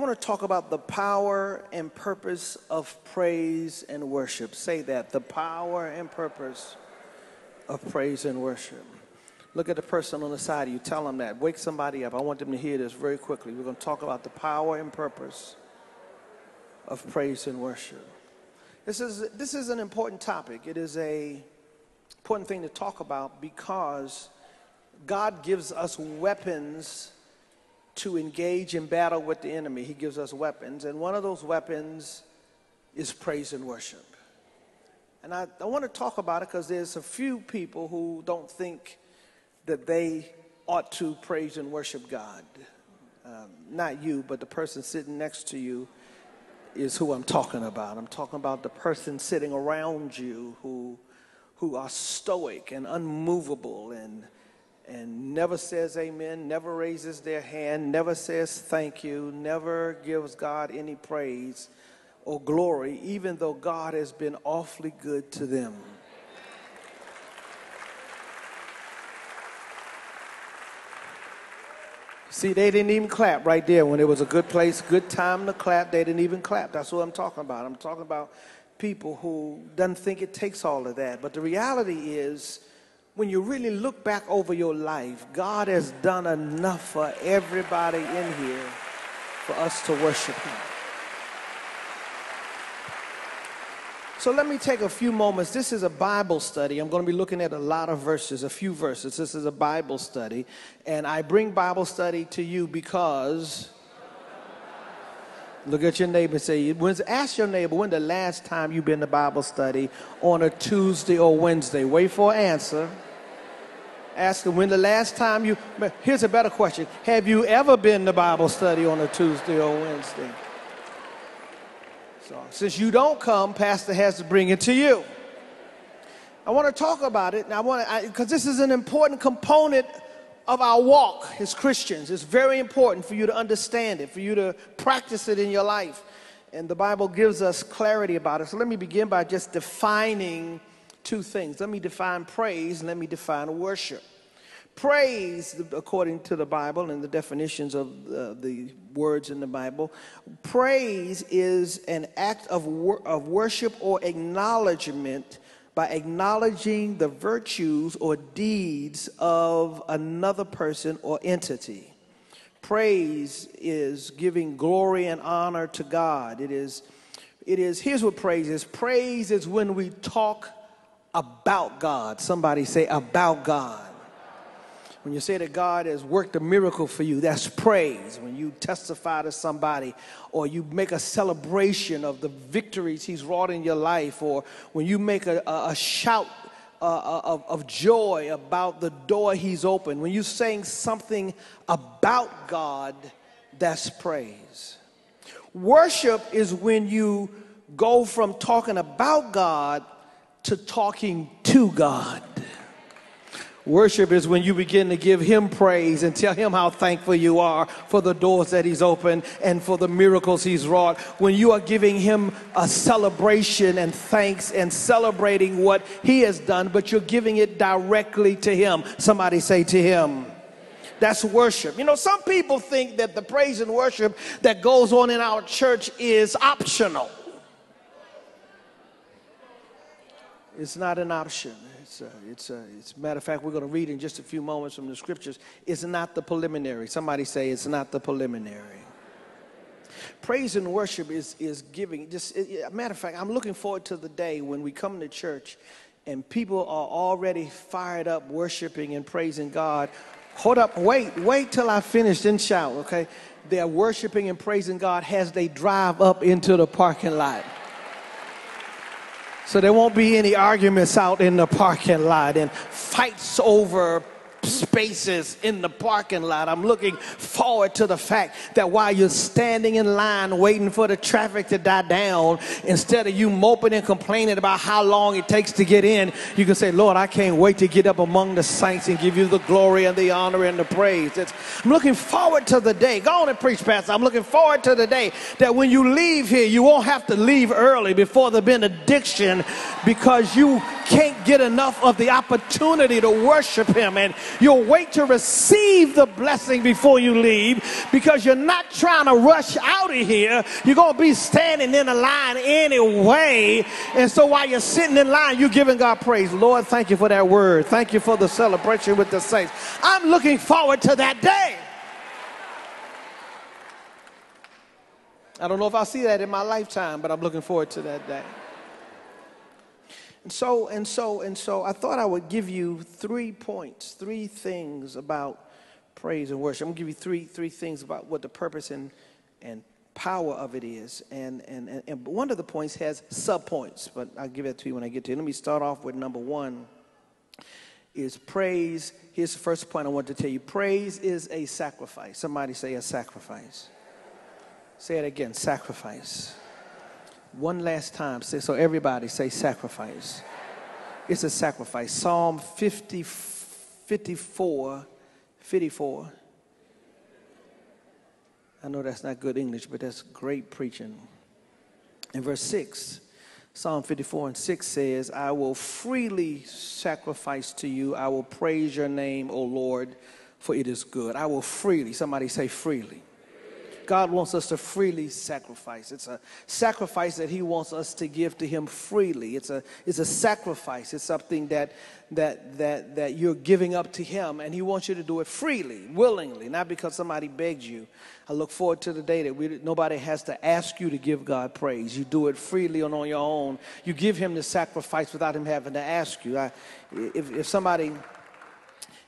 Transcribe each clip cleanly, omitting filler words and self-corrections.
want to talk about the power and purpose of praise and worship. Say that, the power and purpose of praise and worship. Look at the person on the side of you. Tell them that. Wake somebody up. I want them to hear this very quickly. We're going to talk about the power and purpose of praise and worship. This is an important topic. It is an important thing to talk about because God gives us weapons to engage in battle with the enemy. He gives us weapons, and one of those weapons is praise and worship. And I want to talk about it because there's a few people who don't think that they ought to praise and worship God. Not you, but the person sitting next to you is who I'm talking about. I'm talking about the person sitting around you who are stoic and unmovable and never says amen, never raises their hand, never says thank you, never gives God any praise or glory, even though God has been awfully good to them. See, they didn't even clap right there when it was a good place, good time to clap. They didn't even clap. That's what I'm talking about. I'm talking about people who don't think it takes all of that. But the reality is, when you really look back over your life, God has done enough for everybody in here for us to worship Him. So let me take a few moments. This is a Bible study. I'm going to be looking at a lot of verses, a few verses. This is a Bible study. And I bring Bible study to you because, look at your neighbor and say, ask your neighbor, when the last time you've been to Bible study on a Tuesday or Wednesday? Wait for an answer. Ask them when the last time you, here's a better question. Have you ever been to Bible study on a Tuesday or Wednesday? Since you don't come, Pastor has to bring it to you. I want to talk about it, and because this is an important component of our walk as Christians. It's very important for you to understand it, for you to practice it in your life. And the Bible gives us clarity about it. So let me begin by just defining two things. Let me define praise, and let me define worship. Praise, according to the Bible and the definitions of the words in the Bible, praise is an act of worship or acknowledgement by acknowledging the virtues or deeds of another person or entity. Praise is giving glory and honor to God. Here's what praise is. Praise is when we talk about God. Somebody say, about God. When you say that God has worked a miracle for you, that's praise. When you testify to somebody, or you make a celebration of the victories He's wrought in your life, or when you make a shout of joy about the door He's opened, when you're saying something about God, that's praise. Worship is when you go from talking about God to talking to God. Worship is when you begin to give Him praise and tell Him how thankful you are for the doors that He's opened and for the miracles He's wrought. When you are giving Him a celebration and thanks and celebrating what He has done, but you're giving it directly to Him. Somebody say, to Him. That's worship. You know, some people think that the praise and worship that goes on in our church is optional. It's not an option. It's matter of fact, we're going to read in just a few moments from the scriptures. It's not the preliminary. Somebody say, it's not the preliminary. Praise and worship is giving. Matter of fact, I'm looking forward to the day when we come to church and people are already fired up worshiping and praising God. Hold up, wait till I finish, then shout, okay? They're worshiping and praising God as they drive up into the parking lot. So there won't be any arguments out in the parking lot and fights over spaces in the parking lot. I'm looking forward to the fact that while you're standing in line waiting for the traffic to die down, instead of you moping and complaining about how long it takes to get in, you can say, Lord, I can't wait to get up among the saints and give you the glory and the honor and the praise. I'm looking forward to the day. Go on and preach, Pastor. I'm looking forward to the day that when you leave here, you won't have to leave early before the benediction because you can't get enough of the opportunity to worship Him. And You'll wait to receive the blessing before you leave, because you're not trying to rush out of here. You're going to be standing in the line anyway. And so while you're sitting in line, you're giving God praise. Lord, thank you for that word. Thank you for the celebration with the saints. I'm looking forward to that day. I don't know if I'll see that in my lifetime, but I'm looking forward to that day. And so I thought I would give you 3 points, three things about praise and worship. I'm going to give you three things about what the purpose and power of it is. And one of the points has sub-points, but I'll give that to you when I get to it. Let me start off with number one is praise. Here's the first point I want to tell you. Praise is a sacrifice. Somebody say a sacrifice. Say it again, sacrifice. One last time. Say, so everybody say sacrifice. It's a sacrifice. Psalm 54. I know that's not good English, but that's great preaching. In verse 6, Psalm 54:6 says, I will freely sacrifice to you. I will praise your name, O Lord, for it is good. I will freely. Somebody say freely. God wants us to freely sacrifice. It's a sacrifice that he wants us to give to him freely. It's a sacrifice. It's something that you're giving up to him, and he wants you to do it freely, willingly, not because somebody begged you. I look forward to the day that nobody has to ask you to give God praise. You do it freely and on your own. You give him the sacrifice without him having to ask you. If somebody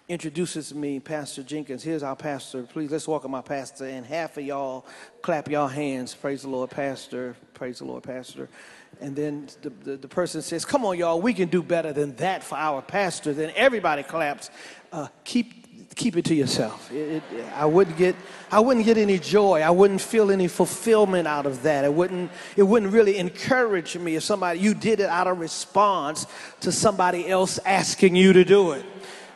introduces me, Pastor Jenkins, here's our pastor. Please, let's welcome my pastor. And half of y'all clap y'all hands. Praise the Lord, pastor. Praise the Lord, pastor. And then the person says, come on, y'all, we can do better than that for our pastor. Then everybody claps. Keep it to yourself. I wouldn't get any joy. I wouldn't feel any fulfillment out of that. It wouldn't really encourage me if you did it out of response to somebody else asking you to do it.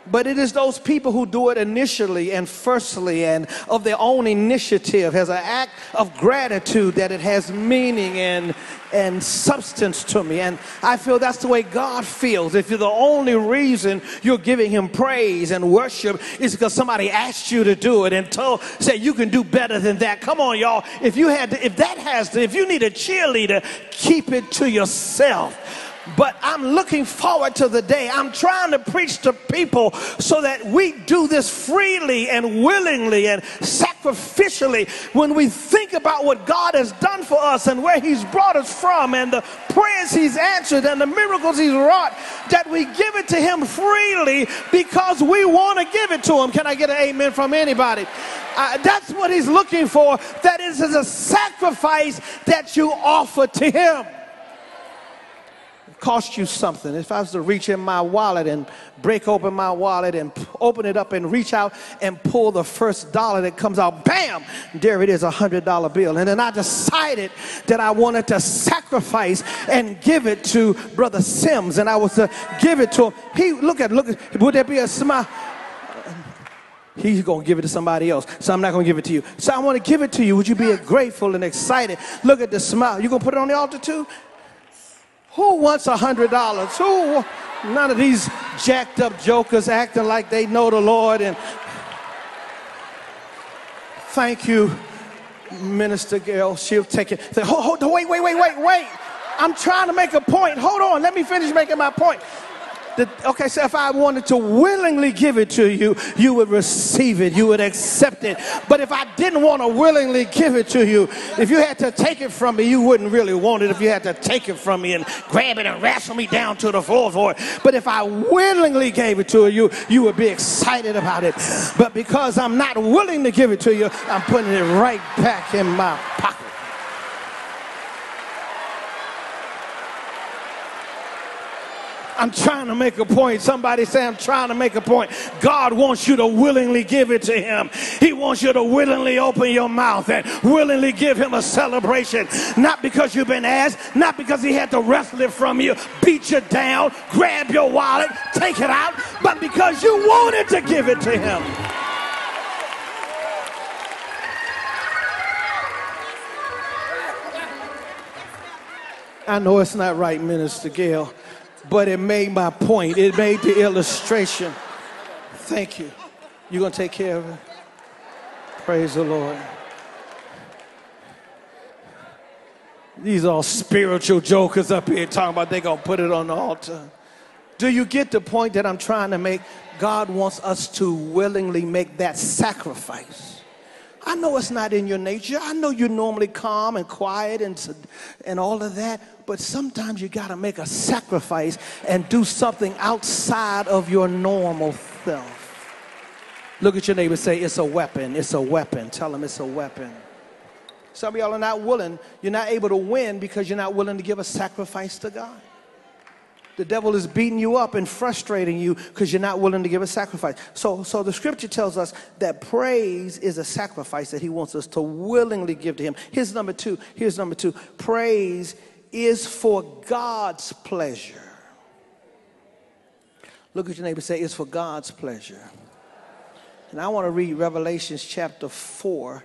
But it is those people who do it initially and firstly and of their own initiative as an act of gratitude that it has meaning and substance to me. And I feel that's the way God feels. If you're the only reason you're giving him praise and worship is because somebody asked you to do it and said you can do better than that. Come on, y'all. If you need a cheerleader, keep it to yourself. But I'm looking forward to the day. I'm trying to preach to people so that we do this freely and willingly and sacrificially. When we think about what God has done for us and where he's brought us from and the prayers he's answered and the miracles he's wrought, that we give it to him freely because we want to give it to him. Can I get an amen from anybody? That's what he's looking for. That is a sacrifice that you offer to him. Cost you something. If I was to reach in my wallet and break open my wallet and open it up and reach out and pull the first dollar that comes out, bam, there it is, $100 bill. And then I decided that I wanted to sacrifice and give it to Brother Sims, and I was to give it to him. Would there be a smile? He's going to give it to somebody else, so I'm not going to give it to you. So I want to give it to you. Would you be grateful and excited? Look at the smile. You going to put it on the altar too? Who wants $100? None of these jacked up jokers acting like they know the Lord. And thank you, Minister Gail. She'll take it. Say, wait. I'm trying to make a point. Hold on. Let me finish making my point. Okay, so if I wanted to willingly give it to you, you would receive it. You would accept it. But if I didn't want to willingly give it to you, if you had to take it from me, you wouldn't really want it if you had to take it from me and grab it and wrestle me down to the floor for it. But if I willingly gave it to you, you would be excited about it. But because I'm not willing to give it to you, I'm putting it right back in my pocket. I'm trying to make a point. Somebody say, I'm trying to make a point. God wants you to willingly give it to him. He wants you to willingly open your mouth and willingly give him a celebration. Not because you've been asked, not because he had to wrestle it from you, beat you down, grab your wallet, take it out, but because you wanted to give it to him. I know it's not right, Minister Gail, but it made my point. It made the illustration. Thank you. You're going to take care of it? Praise the Lord. These are all spiritual jokers up here talking about they're going to put it on the altar. Do you get the point that I'm trying to make? God wants us to willingly make that sacrifice. I know it's not in your nature. I know you're normally calm and quiet and all of that. But sometimes you got to make a sacrifice and do something outside of your normal self. Look at your neighbor and say, it's a weapon. It's a weapon. Tell them it's a weapon. Some of y'all are not willing. You're not able to win because you're not willing to give a sacrifice to God. The devil is beating you up and frustrating you because you're not willing to give a sacrifice. So the scripture tells us that praise is a sacrifice that he wants us to willingly give to him. Here's number two. Here's number two. Praise is for God's pleasure. Look at your neighbor and say, it's for God's pleasure. And I want to read Revelation chapter 4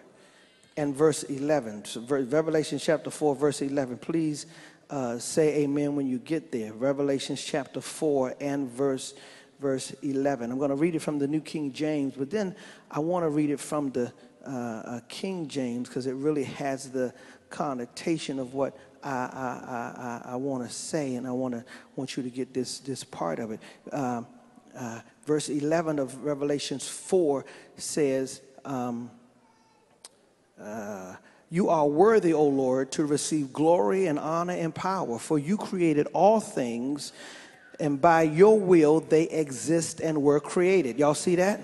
and verse 11. So Revelation chapter 4, verse 11. Please say amen when you get there. Revelation chapter 4 and verse 11. I'm going to read it from the New King James, but then I want to read it from the King James because it really has the connotation of what I want to say, and I want you to get this part of it. Verse 11 of Revelation 4 says, you are worthy, O Lord, to receive glory and honor and power, for you created all things, and by your will they exist and were created. Y'all see that?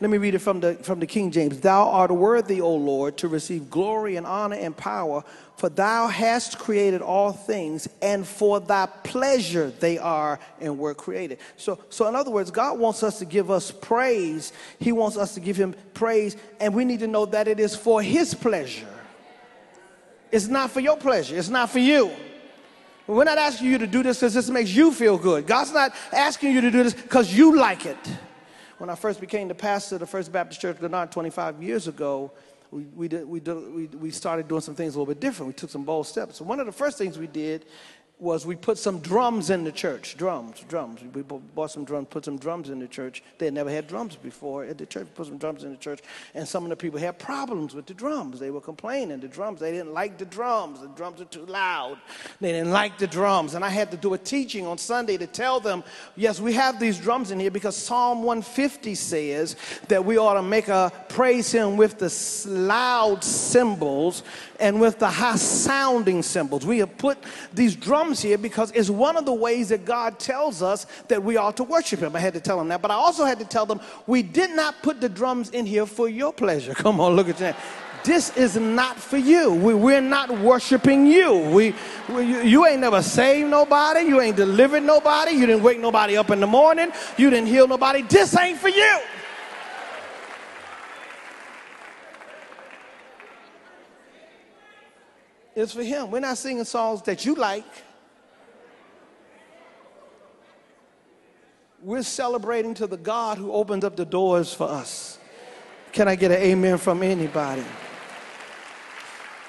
Let me read it from the King James. Thou art worthy, O Lord, to receive glory and honor and power, for thou hast created all things, and for thy pleasure they are and were created. So in other words, God wants us to give us praise. He wants us to give him praise, and we need to know that it is for his pleasure. It's not for your pleasure. It's not for you. We're not asking you to do this because this makes you feel good. God's not asking you to do this because you like it. When I first became the pastor of the First Baptist Church of Glenarden 25 years ago, we started doing some things a little bit different. We took some bold steps. So one of the first things we did was we put some drums in the church. Drums. We bought some drums, put some drums in the church. They had never had drums before at the church. Put some drums in the church, and some of the people had problems with the drums. They were complaining. The drums, they didn't like the drums. The drums are too loud. They didn't like the drums. And I had to do a teaching on Sunday to tell them, yes, we have these drums in here because Psalm 150 says that we ought to make a praise him with the loud cymbals and with the high sounding cymbals. We have put these drums here because it's one of the ways that God tells us that we ought to worship him. I had to tell them that, but I also had to tell them we did not put the drums in here for your pleasure. Come on, look at that. This is not for you. We're not worshiping you. You ain't never saved nobody. You ain't delivered nobody. You didn't wake nobody up in the morning. You didn't heal nobody. This ain't for you. It's for him. We're not singing songs that you like. We're celebrating to the God who opened up the doors for us. Can I get an amen from anybody?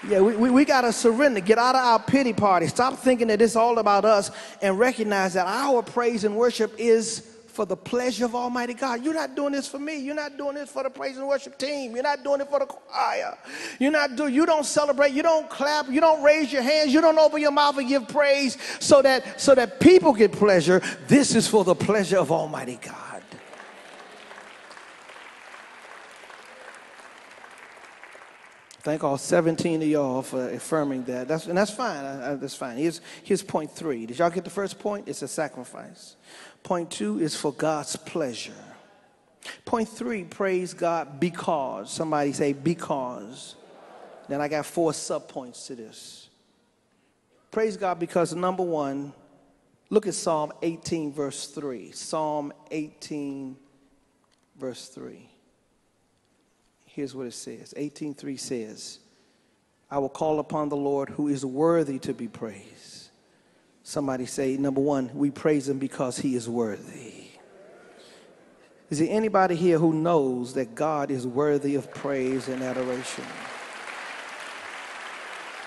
Yeah, we got to surrender. Get out of our pity party. Stop thinking that it's all about us and recognize that our praise and worship is for the pleasure of Almighty God. You're not doing this for me. You're not doing this for the praise and worship team. You're not doing it for the choir. You don't celebrate. You don't clap. You don't raise your hands. You don't open your mouth and give praise so that people get pleasure. This is for the pleasure of Almighty God. Thank all 17 of y'all for affirming that. That's fine. That's fine. Here's point three. Did y'all get the first point? It's a sacrifice. Point two is for God's pleasure. Point three, praise God because. Somebody say because. Then I got four subpoints to this. Praise God because, number one, look at Psalm 18, verse 3. Psalm 18, verse 3. Here's what it says. 18:3 says, I will call upon the Lord who is worthy to be praised. Somebody say, number one, we praise him because he is worthy. Is there anybody here who knows that God is worthy of praise and adoration?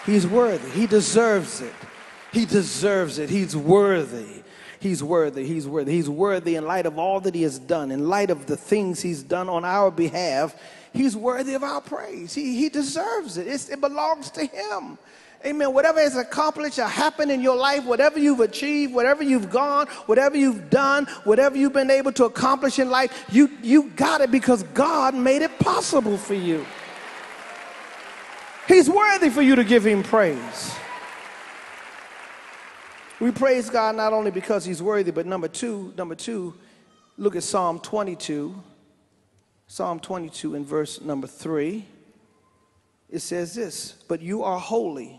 He's worthy. He deserves it. He's worthy. He's worthy. He's worthy. He's worthy in light of all that he has done, in light of the things he's done on our behalf. He's worthy of our praise. He deserves it. It belongs to him. Amen. Whatever has accomplished or happened in your life, whatever you've achieved, whatever you've gone, whatever you've done, whatever you've been able to accomplish in life, you got it because God made it possible for you. He's worthy for you to give him praise. We praise God not only because he's worthy, but number two, look at Psalm 22. Psalm 22 and verse number 3. It says this, but you are holy,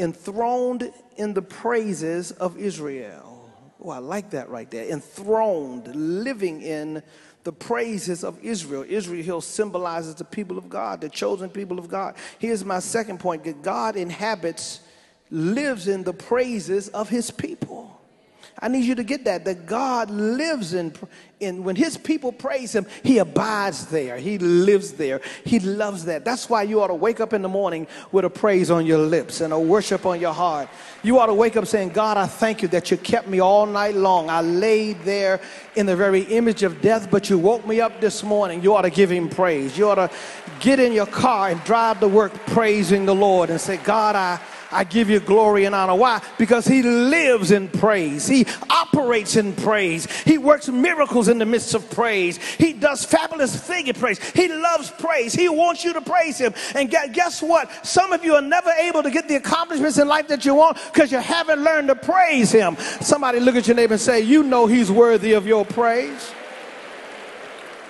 enthroned in the praises of Israel. Oh, I like that right there. Enthroned, living in the praises of Israel. Israel symbolizes the people of God, the chosen people of God. Here's my second point. God lives in the praises of his people. I need you to get that God lives in when his people praise him, he abides there. He lives there. He loves that. That's why you ought to wake up in the morning with a praise on your lips and a worship on your heart. You ought to wake up saying, God, I thank you that you kept me all night long. I laid there in the very image of death, but you woke me up this morning. You ought to give him praise. You ought to get in your car and drive to work praising the Lord and say, God, I give you glory and honor. Why? Because he lives in praise. He operates in praise. He works miracles in the midst of praise. He does fabulous things in praise. He loves praise. He wants you to praise him. And guess what? Some of you are never able to get the accomplishments in life that you want because you haven't learned to praise him. Somebody look at your neighbor and say, you know he's worthy of your praise.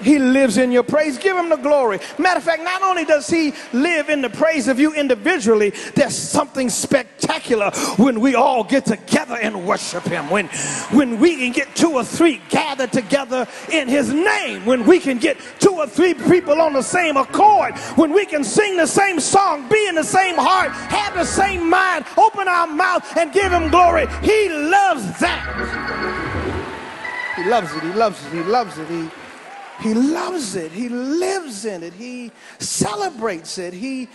He lives in your praise. Give him the glory. Matter of fact, not only does he live in the praise of you individually, there's something spectacular when we all get together and worship him. When we can get 2 or 3 gathered together in his name. When we can get 2 or 3 people on the same accord. When we can sing the same song, be in the same heart, have the same mind, open our mouth and give him glory. He loves that. He loves it. He loves it. He loves it. He loves it. He lives in it. He celebrates it.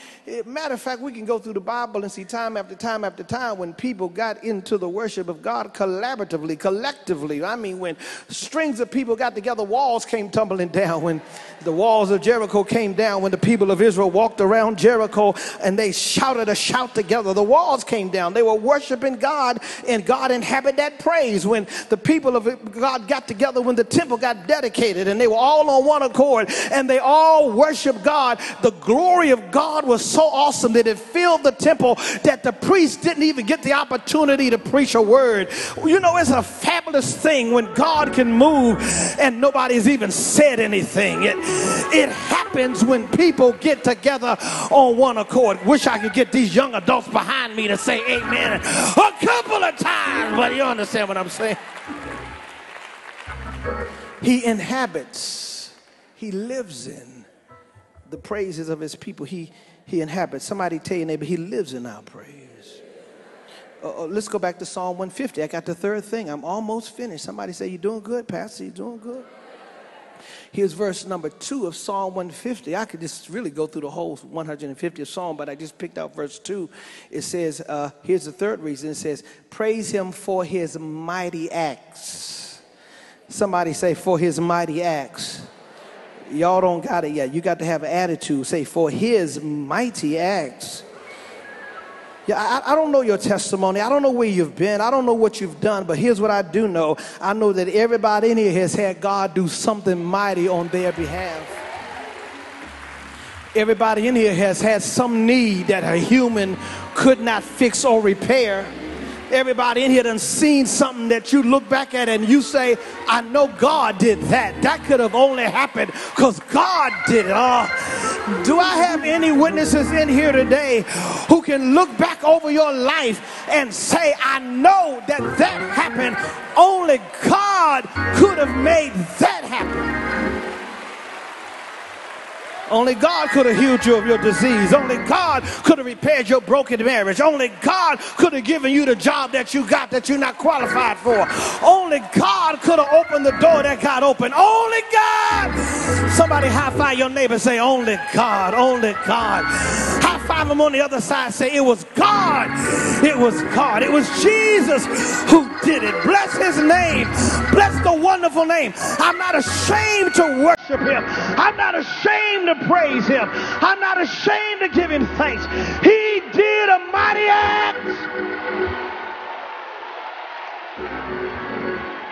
Matter of fact, we can go through the Bible and see time after time after time when people got into the worship of God collaboratively, collectively. I mean, when strings of people got together, walls came tumbling down. When the walls of Jericho came down, when the people of Israel walked around Jericho and they shouted a shout together, the walls came down. They were worshiping God, and God inhabited that praise. When the people of God got together, when the temple got dedicated, and they were all on one accord and they all worship God. The glory of God was so awesome that it filled the temple that the priest didn't even get the opportunity to preach a word. You know, it's a fabulous thing when God can move and nobody's even said anything. It happens when people get together on one accord. Wish I could get these young adults behind me to say amen a couple of times, but you understand what I'm saying. He inhabits, he lives in the praises of his people. He inhabits. Somebody tell your neighbor, he lives in our praise. Let's go back to Psalm 150. I got the third thing. I'm almost finished. Somebody say, you're doing good, Pastor. You're doing good. Here's verse number 2 of Psalm 150. I could just really go through the whole 150th Psalm, but I just picked out verse 2. It says, here's the third reason. It says, praise him for his mighty acts. Somebody say, for his mighty acts. Y'all don't got it yet. You got to have an attitude. Say, for his mighty acts. Yeah, I don't know your testimony. I don't know where you've been. I don't know what you've done, but here's what I do know. I know that everybody in here has had God do something mighty on their behalf. Everybody in here has had some need that a human could not fix or repair. Everybody in here done seen something that you look back at and you say, I know God did that. That could have only happened because God did it. Do I have any witnesses in here today who can look back over your life and say, I know that happened. Only God could have made that happen. Only God could have healed you of your disease. Only God could have repaired your broken marriage. Only God could have given you the job that you got that you're not qualified for. Only God could have opened the door that got open. Only God. Somebody high-five your neighbor and say, only God, only God. High-five them on the other side, say, it was God. It was God. It was Jesus who did it. Bless his name. Bless the wonderful name. I'm not ashamed to worship him. I'm not ashamed to praise him. I'm not ashamed to give him thanks. He did a mighty act.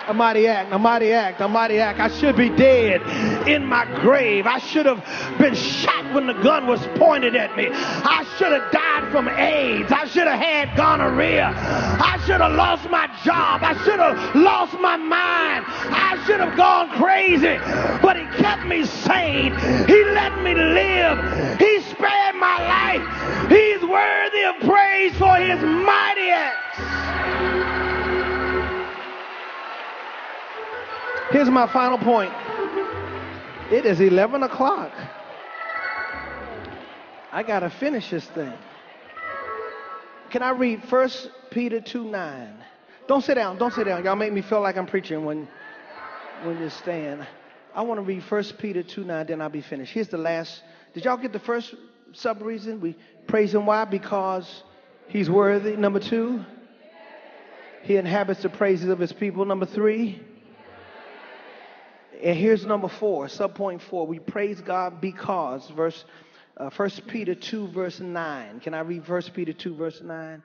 A mighty act, a mighty act, a mighty act. I should be dead in my grave. I should have been shot when the gun was pointed at me. I should have died from AIDS. I should have had gonorrhea. I should have lost my job. I should have lost my mind. I should have gone crazy. But he kept me sane. He let me live. He spared my life. He's worthy of praise for his mighty acts. Here's my final point. It is 11 o'clock. I got to finish this thing. Can I read 1 Peter 2:9? Don't sit down. Don't sit down. Y'all make me feel like I'm preaching when you stand. I want to read 1 Peter 2:9, then I'll be finished. Here's the last. Did y'all get the first sub-reason? We praise him. Why? Because he's worthy. Number two, he inhabits the praises of his people. Number three. And here's number four, subpoint four. We praise God because, verse, 1 Peter 2, verse 9. Can I read 1 Peter 2, verse 9?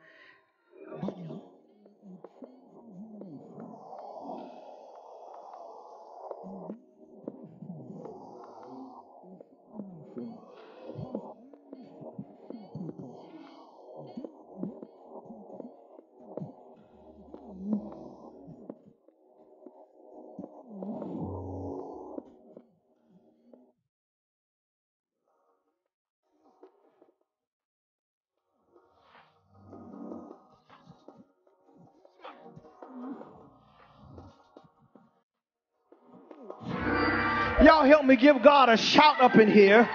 Y'all help me give God a shout up in here.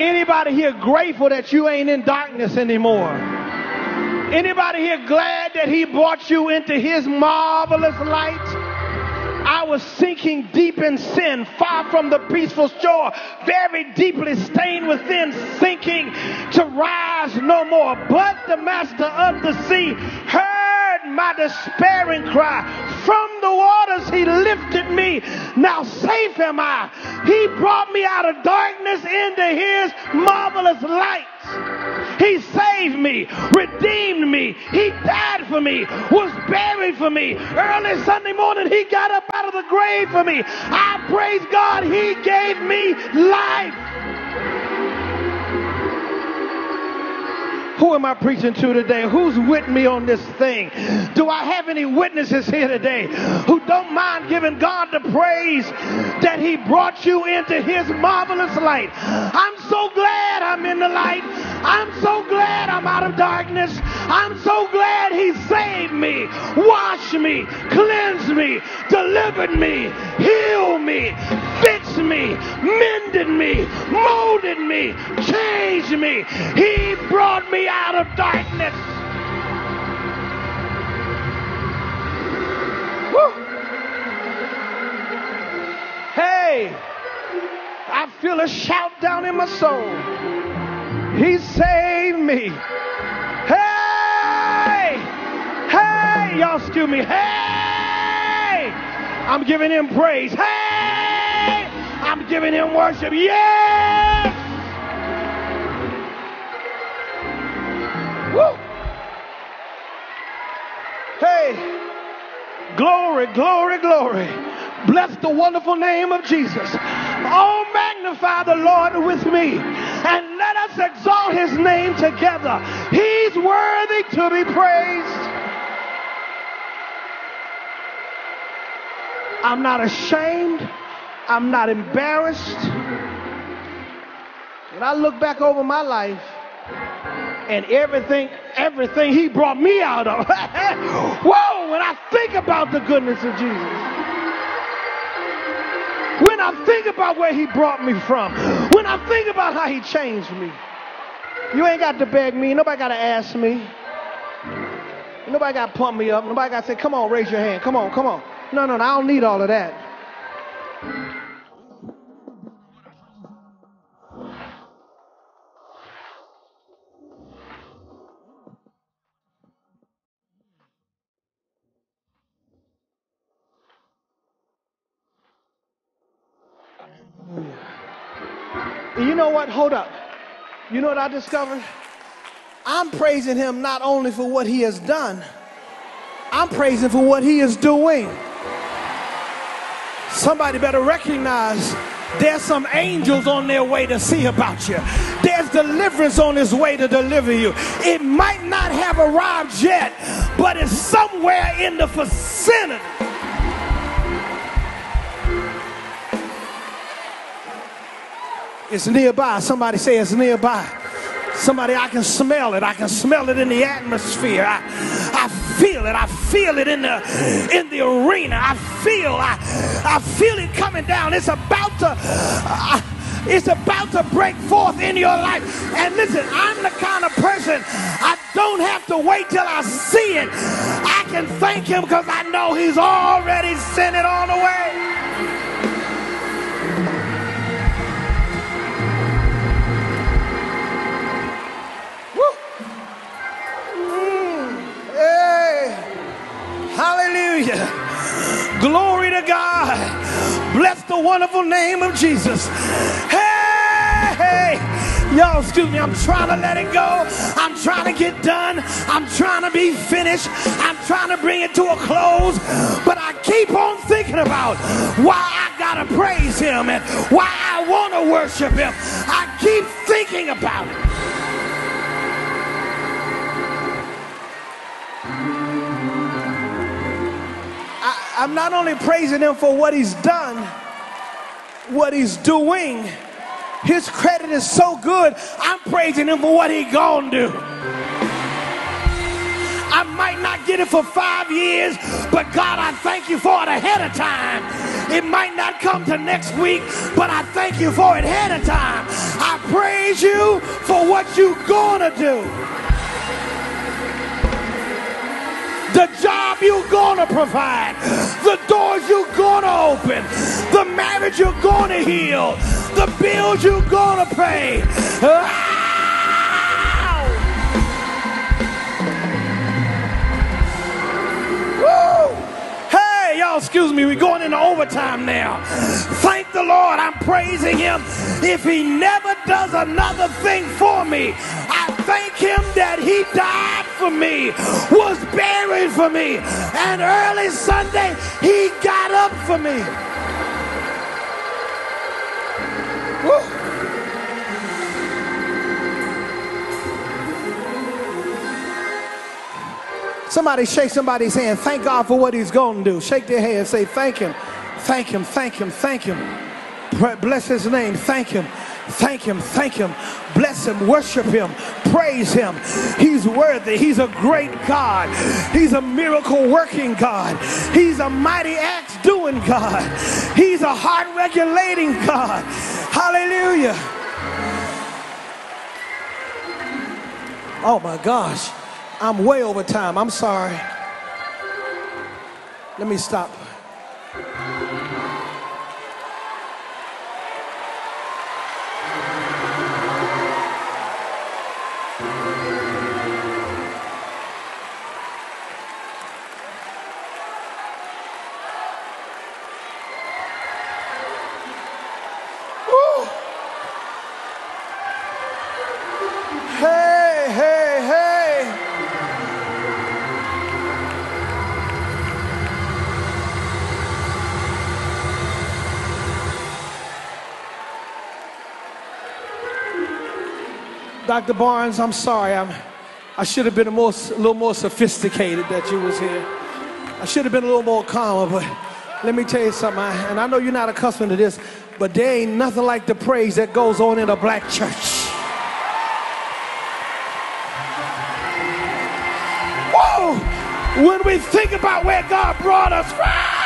Anybody here grateful that you ain't in darkness anymore? Anybody here glad that he brought you into his marvelous light? I was sinking deep in sin, far from the peaceful shore, very deeply stained within, sinking to rise no more. But the master of the sea heard my despairing cry. From the waters he lifted me. Now safe am I. He brought me out of darkness into his marvelous light. He saved me, redeemed me. He died for me, was buried for me. Early Sunday morning, he got up out of the grave for me. I praise God, he gave me life. Who am I preaching to today? Who's with me on this thing? Do I have any witnesses here today who don't mind giving God the praise that he brought you into his marvelous light? I'm so glad I'm in the light. I'm so glad I'm out of darkness. I'm so glad he saved me, washed me, cleansed me, delivered me, healed me, fixed me, mended me, molded me, changed me. He brought me out of darkness. Woo. Hey, I feel a shout down in my soul. He saved me. Hey! Hey! Y'all skew me. Hey! I'm giving him praise. Hey! I'm giving him worship. Yes! Woo! Hey! Glory, glory, glory. Bless the wonderful name of Jesus. Oh, magnify the Lord with me. And let us exalt his name together. He's worthy to be praised. I'm not ashamed. I'm not embarrassed. When I look back over my life and everything he brought me out of. Whoa, when I think about the goodness of Jesus. When I think about where he brought me from. When I think about how he changed me, you ain't got to beg me. Nobody got to ask me. Nobody got to pump me up. Nobody got to say, come on, raise your hand. Come on, come on. No, I don't need all of that. You know what? Hold up. You know what I discovered? I'm praising him not only for what he has done, I'm praising for what he is doing. Somebody better recognize there's some angels on their way to see about you. There's deliverance on his way to deliver you. It might not have arrived yet, but it's somewhere in the vicinity. It's nearby. Somebody say it's nearby. Somebody, I can smell it. I can smell it in the atmosphere. I feel it. I feel it in the arena. I feel it coming down. It's about to break forth in your life. And listen, I'm the kind of person, I don't have to wait till I see it. I can thank him because I know he's already sent it on the way. Hallelujah. Glory to God. Bless the wonderful name of Jesus. Hey, y'all, excuse me. I'm trying to let it go. I'm trying to get done. I'm trying to be finished. I'm trying to bring it to a close. But I keep on thinking about why I gotta praise him and why I want to worship him. I keep thinking about it. I'm not only praising him for what he's done, what he's doing. His credit is so good, I'm praising him for what he gonna do. I might not get it for 5 years, but God, I thank you for it ahead of time. It might not come to next week, but I thank you for it ahead of time. I praise you for what you gonna do. The job you're gonna provide, the doors you're gonna open, the marriage you're gonna heal, the bills you're gonna pay. Woo! Hey, y'all, excuse me, we're going into overtime now. Thank the Lord, I'm praising him. If he never does another thing for me, I thank him that he died for me, was buried for me, and early Sunday he got up for me. Woo. Somebody shake somebody's hand. Thank God for what he's going to do. Shake their hand and say thank him, thank him, thank him, thank him. Bless his name. Thank him, thank him, thank him. Bless him, worship him, praise him. He's worthy. He's a great God. He's a miracle working God. He's a mighty acts doing God. He's a heart regulating God. Hallelujah. Oh my gosh, I'm way over time. I'm sorry. Let me stop. Dr. Barnes, I'm sorry. I should have been a little more sophisticated that you was here. I should have been a little more calmer, but let me tell you something. And I know you're not accustomed to this, but there ain't nothing like the praise that goes on in a black church. Whoa! When we think about where God brought us from,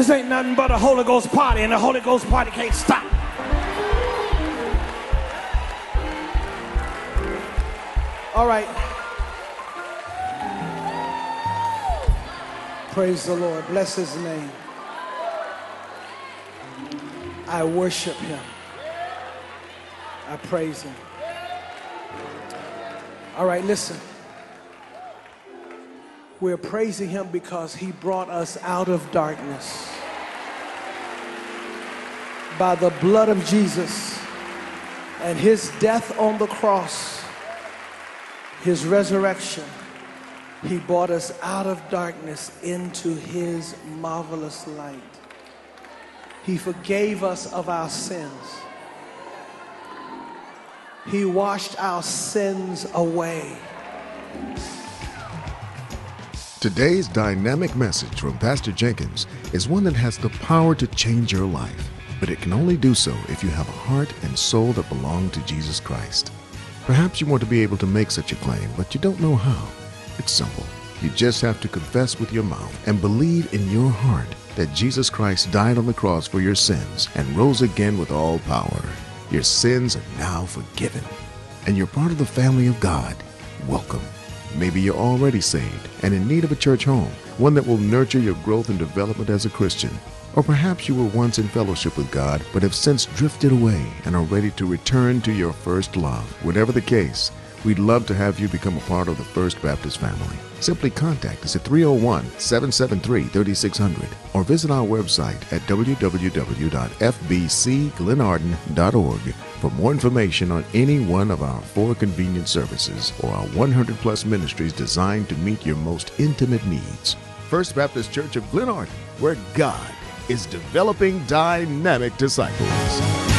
This ain't nothing but a Holy Ghost party, and the Holy Ghost party can't stop. All right. Praise the Lord. Bless his name. I worship him. I praise him. All right, listen. We're praising him because he brought us out of darkness. By the blood of Jesus and his death on the cross, his resurrection, he brought us out of darkness into his marvelous light. He forgave us of our sins. He washed our sins away. Today's dynamic message from Pastor Jenkins is one that has the power to change your life, but it can only do so if you have a heart and soul that belong to Jesus Christ. Perhaps you want to be able to make such a claim, but you don't know how. It's simple. You just have to confess with your mouth and believe in your heart that Jesus Christ died on the cross for your sins and rose again with all power. Your sins are now forgiven, and you're part of the family of God. Welcome. Maybe you're already saved and in need of a church home, one that will nurture your growth and development as a Christian. Or perhaps you were once in fellowship with God, but have since drifted away and are ready to return to your first love. Whatever the case, we'd love to have you become a part of the First Baptist family. Simply contact us at 301-773-3600 or visit our website at www.fbcglenarden.org for more information on any one of our 4 convenient services or our 100-plus ministries designed to meet your most intimate needs. First Baptist Church of Glenarden, where God is developing dynamic disciples.